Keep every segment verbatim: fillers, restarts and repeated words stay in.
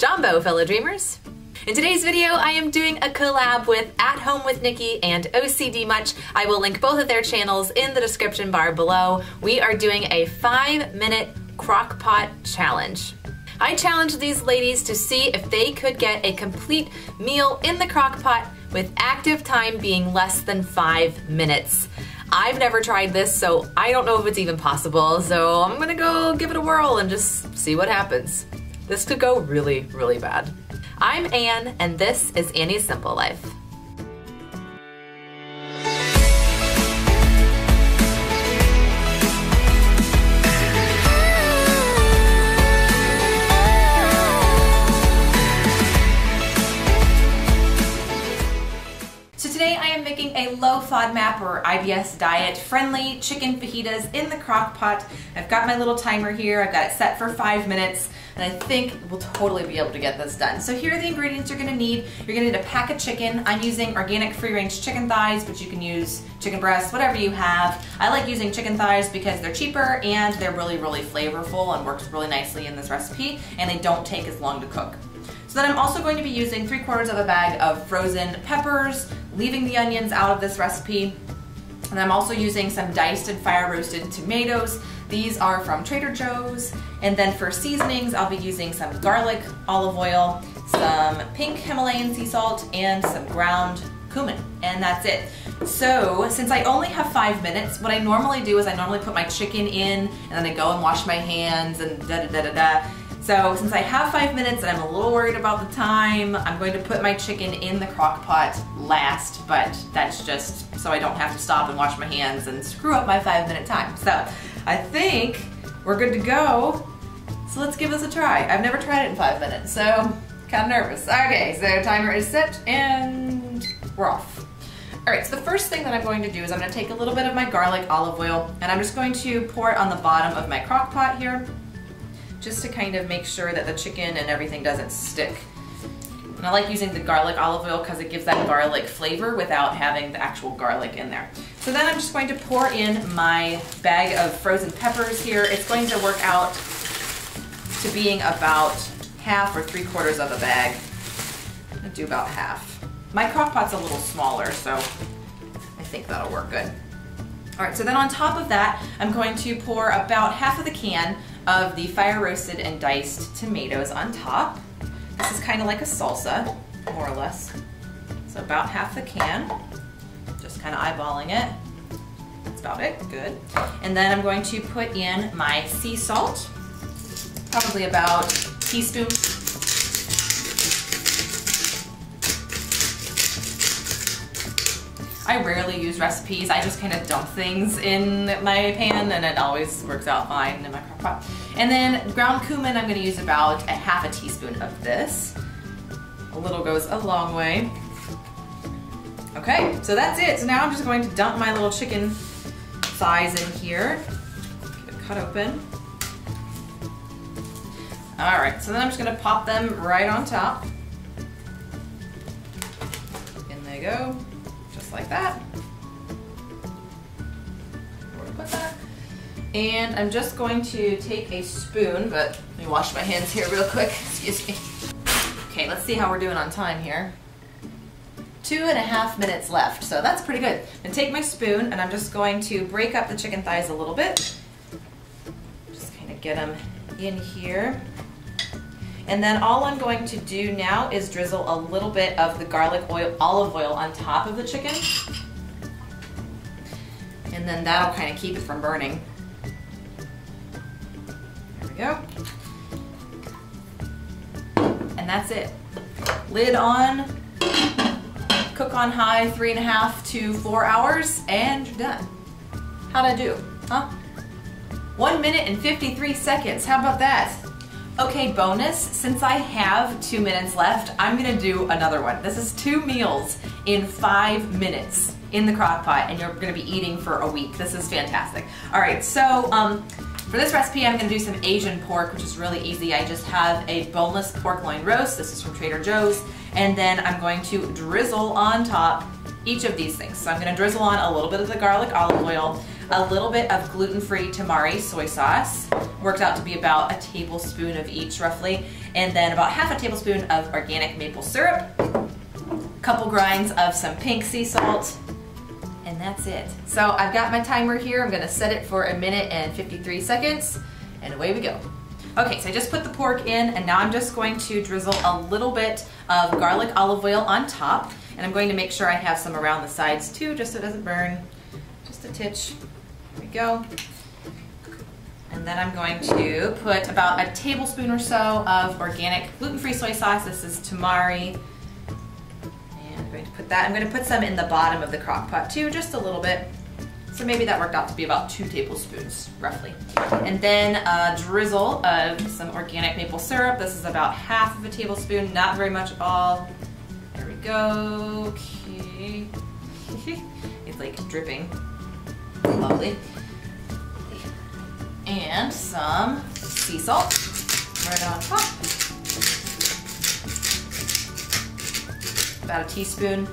Jumbo, fellow dreamers. In today's video, I am doing a collab with At Home with Nikki and O C D Much. I will link both of their channels in the description bar below. We are doing a five minute crock pot challenge. I challenged these ladies to see if they could get a complete meal in the crock pot with active time being less than five minutes. I've never tried this, so I don't know if it's even possible, so I'm gonna go give it a whirl and just see what happens. This could go really, really bad. I'm Anne, and this is Annie's Simple Life. A low FODMAP or I B S diet friendly chicken fajitas in the crock pot. I've got my little timer here. I've got it set for five minutes and I think we'll totally be able to get this done. So here are the ingredients you're going to need. You're going to need a pack of chicken. I'm using organic free-range chicken thighs, but you can use chicken breasts, whatever you have. I like using chicken thighs because they're cheaper and they're really, really flavorful and works really nicely in this recipe, and they don't take as long to cook. So then I'm also going to be using three quarters of a bag of frozen peppers, leaving the onions out of this recipe. And I'm also using some diced and fire roasted tomatoes. These are from Trader Joe's. And then for seasonings, I'll be using some garlic, olive oil, some pink Himalayan sea salt, and some ground cumin. And that's it. So since I only have five minutes, what I normally do is I normally put my chicken in and then I go and wash my hands and da da da da da. So since I have five minutes and I'm a little worried about the time, I'm going to put my chicken in the crock pot last, but that's just so I don't have to stop and wash my hands and screw up my five minute time. So I think we're good to go. So let's give this a try. I've never tried it in five minutes, so kind of nervous. Okay, so timer is set and we're off. All right, so the first thing that I'm going to do is I'm going to take a little bit of my garlic olive oil and I'm just going to pour it on the bottom of my crock pot here, just to kind of make sure that the chicken and everything doesn't stick. And I like using the garlic olive oil because it gives that garlic flavor without having the actual garlic in there. So then I'm just going to pour in my bag of frozen peppers here. It's going to work out to being about half or three quarters of a bag. I'm gonna do about half. My crock pot's a little smaller, so I think that'll work good. All right, so then on top of that, I'm going to pour about half of the can of the fire roasted and diced tomatoes on top. This is kind of like a salsa, more or less. So about half the can, just kind of eyeballing it. That's about it, good. And then I'm going to put in my sea salt, probably about a teaspoon. I rarely use recipes. I just kind of dump things in my pan and it always works out fine in my crock pot. And then ground cumin, I'm going to use about a half a teaspoon of this. A little goes a long way. Okay, so that's it. So now I'm just going to dump my little chicken thighs in here. Get it cut open. All right, so then I'm just going to pop them right on top. In they go. Like that. Where to put that. And I'm just going to take a spoon, but let me wash my hands here real quick. Excuse me. Okay, let's see how we're doing on time here. Two and a half minutes left, so that's pretty good. And take my spoon, and I'm just going to break up the chicken thighs a little bit. Just kind of get them in here. And then all I'm going to do now is drizzle a little bit of the garlic oil, olive oil on top of the chicken. And then that'll kind of keep it from burning. There we go. And that's it. Lid on, cook on high three and a half to four hours, and you're done. How'd I do, huh? One minute and fifty-three seconds, how about that? Okay, bonus, since I have two minutes left, I'm gonna do another one. This is two meals in five minutes in the crock pot, and you're gonna be eating for a week. This is fantastic. All right, so um, for this recipe, I'm gonna do some Asian pork, which is really easy. I just have a boneless pork loin roast. This is from Trader Joe's. And then I'm going to drizzle on top each of these things. So I'm gonna drizzle on a little bit of the garlic olive oil, a little bit of gluten-free tamari soy sauce, works out to be about a tablespoon of each roughly, and then about half a tablespoon of organic maple syrup, a couple grinds of some pink sea salt, and that's it. So I've got my timer here. I'm gonna set it for a minute and fifty-three seconds, and away we go. Okay, so I just put the pork in, and now I'm just going to drizzle a little bit of garlic olive oil on top, and I'm going to make sure I have some around the sides too, just so it doesn't burn. Just a titch. There we go. And then I'm going to put about a tablespoon or so of organic gluten-free soy sauce. This is tamari. And I'm going to put that. I'm going to put some in the bottom of the crock pot too, just a little bit. So maybe that worked out to be about two tablespoons, roughly. And then a drizzle of some organic maple syrup. This is about half of a tablespoon, not very much at all. There we go. Okay. It's like dripping. Lovely. And some sea salt right on top. About a teaspoon.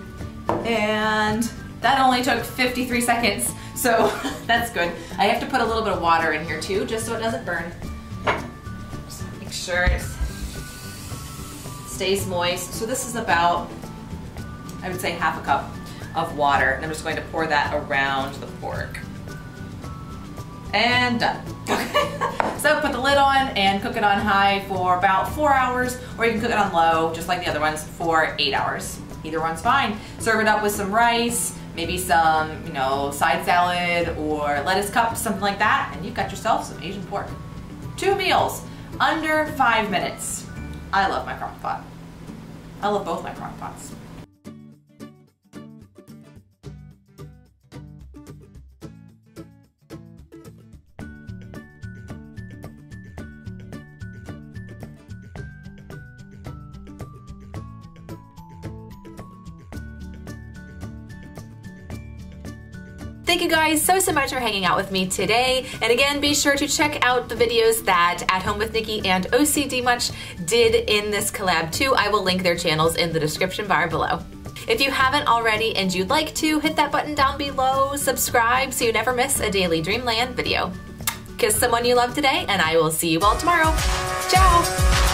And that only took fifty-three seconds. So that's good. I have to put a little bit of water in here too, just so it doesn't burn. Just make sure it stays moist. So this is about, I would say, half a cup of water. And I'm just going to pour that around the pork. And done. Okay. So put the lid on and cook it on high for about four hours, or you can cook it on low, just like the other ones, for eight hours. Either one's fine. Serve it up with some rice, maybe some, you know, side salad or lettuce cups, something like that, and you've got yourself some Asian pork. Two meals, under five minutes. I love my crock pot. I love both my crock pots. Thank you guys so, so much for hanging out with me today. And again, be sure to check out the videos that At Home with Nikki and O C D Much did in this collab too. I will link their channels in the description bar below. If you haven't already and you'd like to, hit that button down below, subscribe so you never miss a Daily Dreamland video. Kiss someone you love today, and I will see you all tomorrow. Ciao.